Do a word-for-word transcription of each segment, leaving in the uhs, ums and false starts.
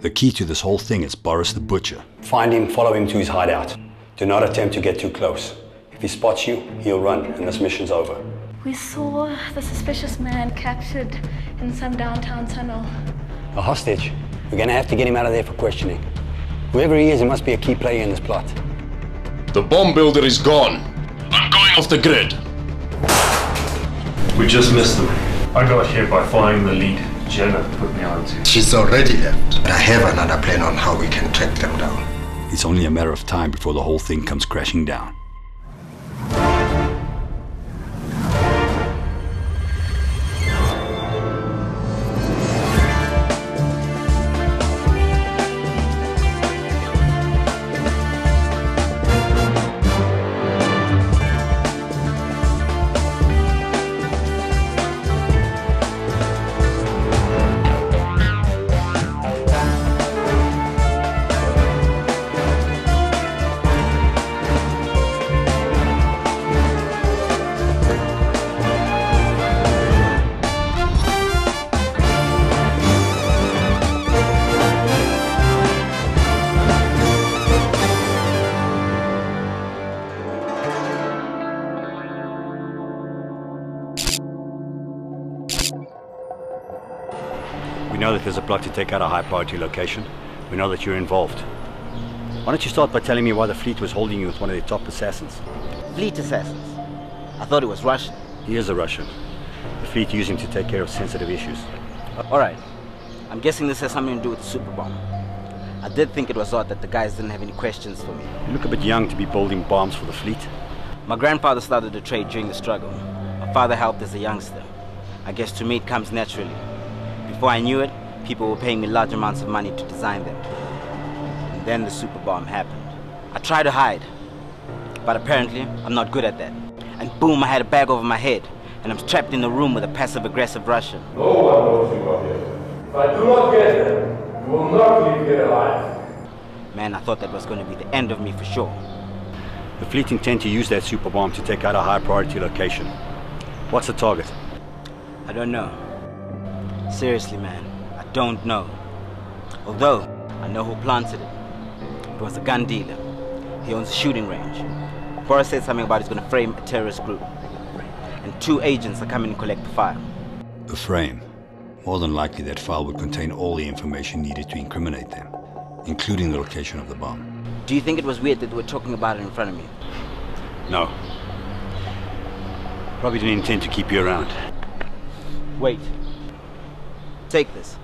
The key to this whole thing is Boris the Butcher. Find him, follow him to his hideout. Do not attempt to get too close. If he spots you, he'll run, and this mission's over. We saw the suspicious man captured in some downtown tunnel. A hostage. We're gonna have to get him out of there for questioning. Whoever he is, he must be a key player in this plot. The bomb builder is gone. I'm going off the grid. We just missed them. I got here by following the lead Jenna put me on to. She's already left. I have another plan on how we can track them down. It's only a matter of time before the whole thing comes crashing down. We know that there's a plot to take out a high-priority location. We know that you're involved. Why don't you start by telling me why the Fleet was holding you with one of their top assassins? Fleet assassins? I thought it was Russian. He is a Russian. The Fleet used him to take care of sensitive issues. All right. I'm guessing this has something to do with the superbomb. I did think it was odd that the guys didn't have any questions for me. You look a bit young to be building bombs for the Fleet. My grandfather started the trade during the struggle. My father helped as a youngster. I guess to me it comes naturally. Before I knew it, people were paying me large amounts of money to design them. And then the superbomb happened. I tried to hide, but apparently I'm not good at that. And boom, I had a bag over my head, and I'm trapped in the room with a passive-aggressive Russian. No one knows you are here. If I do not get them, you will not leave here alive. Man, I thought that was going to be the end of me for sure. The Fleet intend to use that superbomb to take out a high-priority location. What's the target? I don't know. Seriously, man, I don't know. Although, I know who planted it. It was a gun dealer. He owns a shooting range. Boris said something about he's going to frame a terrorist group. And two agents are coming to collect the file. A frame? More than likely that file would contain all the information needed to incriminate them, including the location of the bomb. Do you think it was weird that they were talking about it in front of me? No. Probably didn't intend to keep you around. Wait. Take this.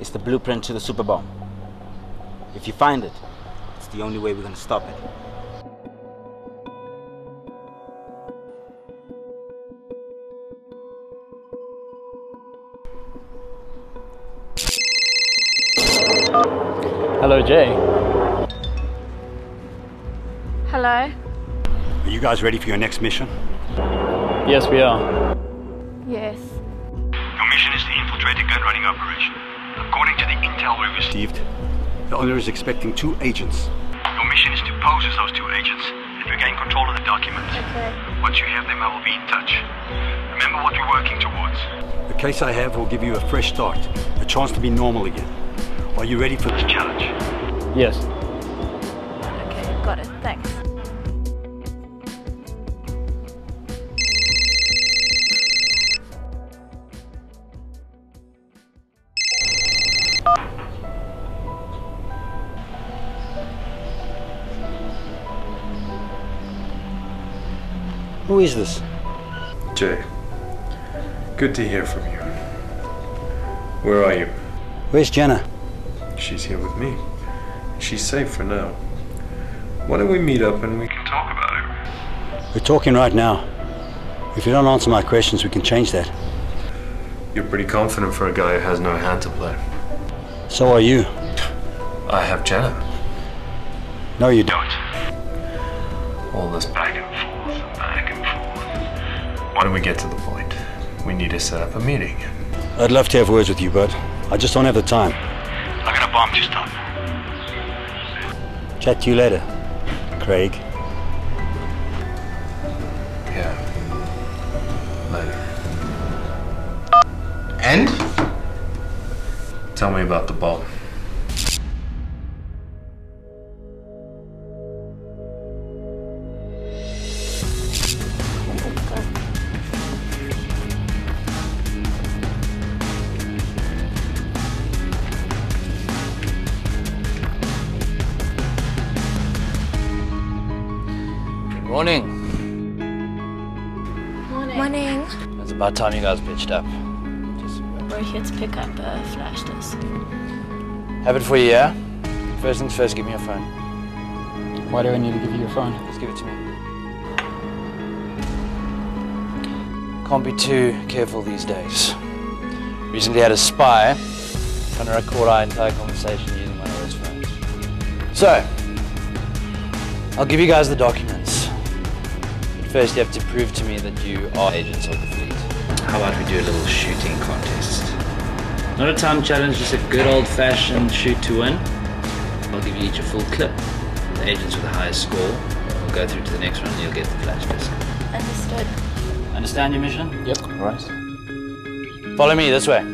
It's the blueprint to the superbomb. If you find it, it's the only way we're going to stop it. Hello, Jay. Hello. Are you guys ready for your next mission? Yes, we are. Yes. Gun-running operation. According to the intel we received, the owner is expecting two agents. Your mission is to pose as those two agents and regain control of the documents. Okay. Once you have them, I will be in touch. Remember what we're working towards. The case I have will give you a fresh start, a chance to be normal again. Are you ready for this challenge? Yes. Okay, got it. Thanks. Who is this? Jay. Good to hear from you. Where are you? Where's Jenna? She's here with me. She's safe for now. Why don't we meet up and we can talk about it? We're talking right now. If you don't answer my questions, we can change that. You're pretty confident for a guy who has no hand to play. So are you. I have Jenna. No, you don't. All this back and forth. Why don't we get to the point? We need to set up a meeting. I'd love to have words with you, bud. I just don't have the time. I got a bomb to stop. Chat to you later, Craig. Yeah. Later. And? Tell me about the bomb. Morning. Morning. Morning. It's about time you guys pitched up. Just... We're here to pick up a flash disk. Have it for you, yeah? First things first, give me your phone. Why do I need to give you your phone? Just give it to me. Can't be too careful these days. Recently had a spy trying to record our entire conversation using my voice phones. So, I'll give you guys the documents. But first you have to prove to me that you are agents of the fleet. How about we do a little shooting contest? Not a time challenge, just a good old-fashioned shoot to win. I'll give you each a full clip. The agents with the highest score will go through to the next one and you'll get the flash disk. Understood. Understand your mission? Yep. All right. Follow me this way.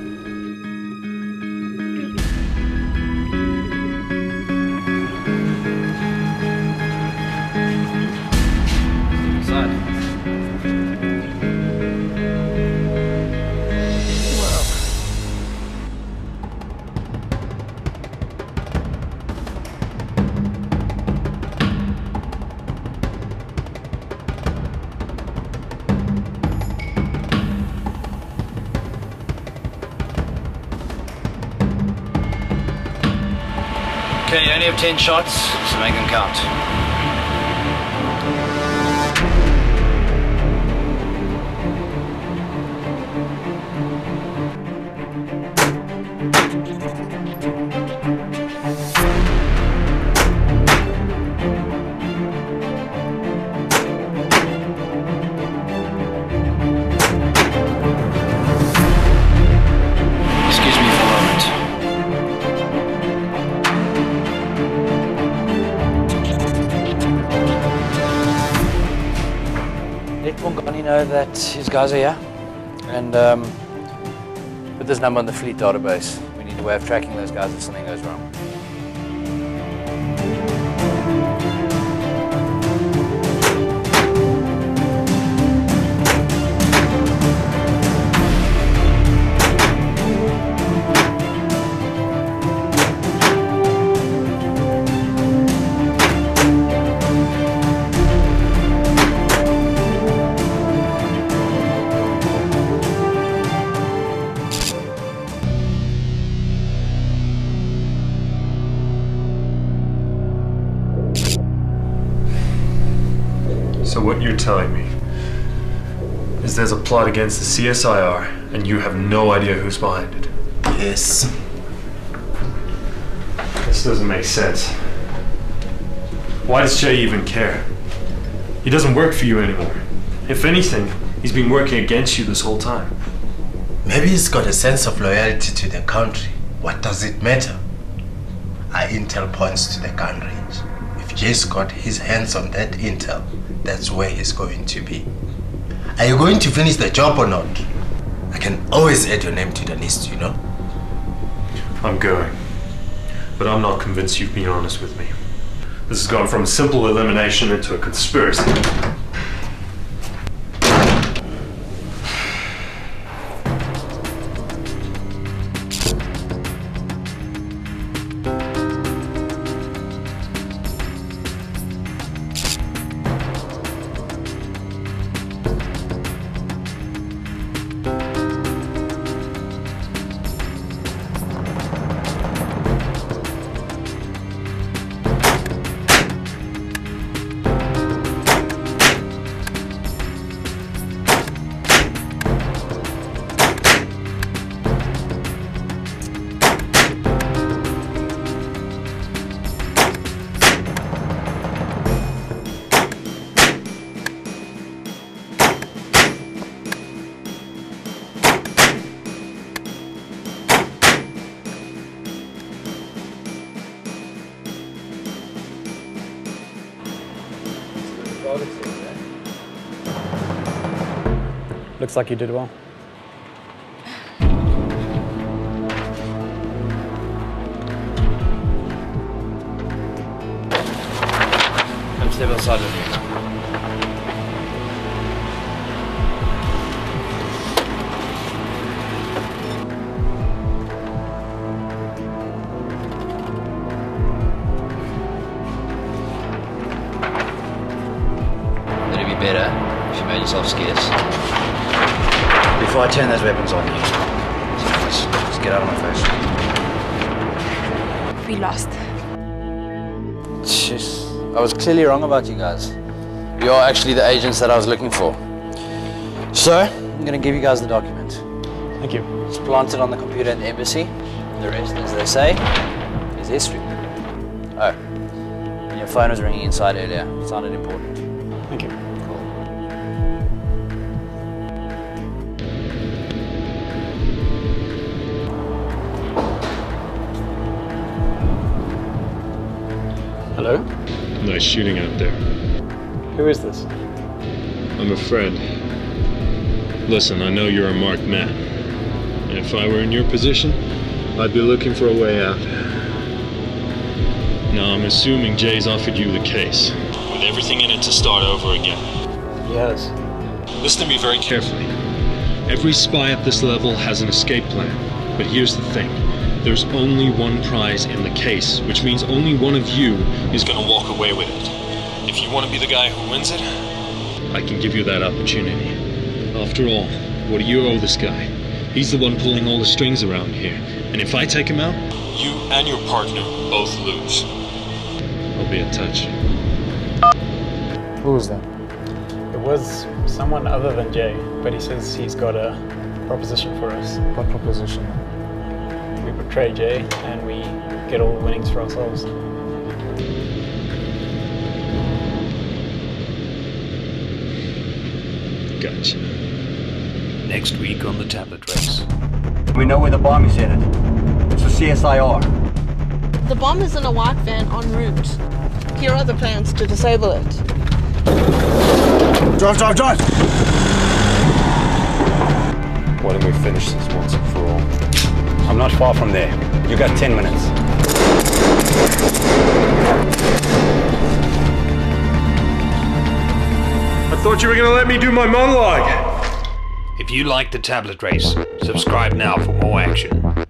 Side. Okay, you only have ten shots, so make them count. Let Bongani know that his guys are here and um, put this number on the fleet database. We need a way of tracking those guys if something goes wrong. So what you're telling me is there's a plot against the C S I R and you have no idea who's behind it? Yes. This doesn't make sense. Why does Jay even care? He doesn't work for you anymore. If anything, he's been working against you this whole time. Maybe he's got a sense of loyalty to the country. What does it matter? Our intel points to the gun range. If Jay's got his hands on that intel, that's where he's going to be. Are you going to finish the job or not? I can always add your name to the list, you know? I'm going. But I'm not convinced you've been honest with me. This has gone from simple elimination into a conspiracy. Looks like you did well. Come step outside with me. yourself scarce. Before I turn those weapons on you, so let's, let's get out of my face. We lost. Jeez, I was clearly wrong about you guys. You are actually the agents that I was looking for. So, I'm going to give you guys the document. Thank you. It's planted on the computer at the embassy. The rest, as they say, is history. Oh, and your phone was ringing inside earlier. It sounded important. Thank you. Cool. Hello? Nice shooting out there. Who is this? I'm a friend. Listen, I know you're a marked man. And if I were in your position, I'd be looking for a way out. Now, I'm assuming Jay's offered you the case, with everything in it to start over again. Yes. Listen to me very carefully. Every spy at this level has an escape plan. But here's the thing. There's only one prize in the case, which means only one of you is going to walk away with it. If you want to be the guy who wins it, I can give you that opportunity. After all, what do you owe this guy? He's the one pulling all the strings around here. And if I take him out, you and your partner both lose. I'll be in touch. Who was that? It was someone other than Jay, but he says he's got a proposition for us. What proposition? We betray Jay and we get all the winnings for ourselves. Gotcha. Next week on the Tablet Race. We know where the bomb is headed. It's the C S I R. The bomb is in a white van en route. Here are the plans to disable it. Drive, drive, drive! Why don't we finish this once and for all? I'm not far from there. You got ten minutes. I thought you were going to let me do my monologue. If you like the Tablet Race, subscribe now for more action.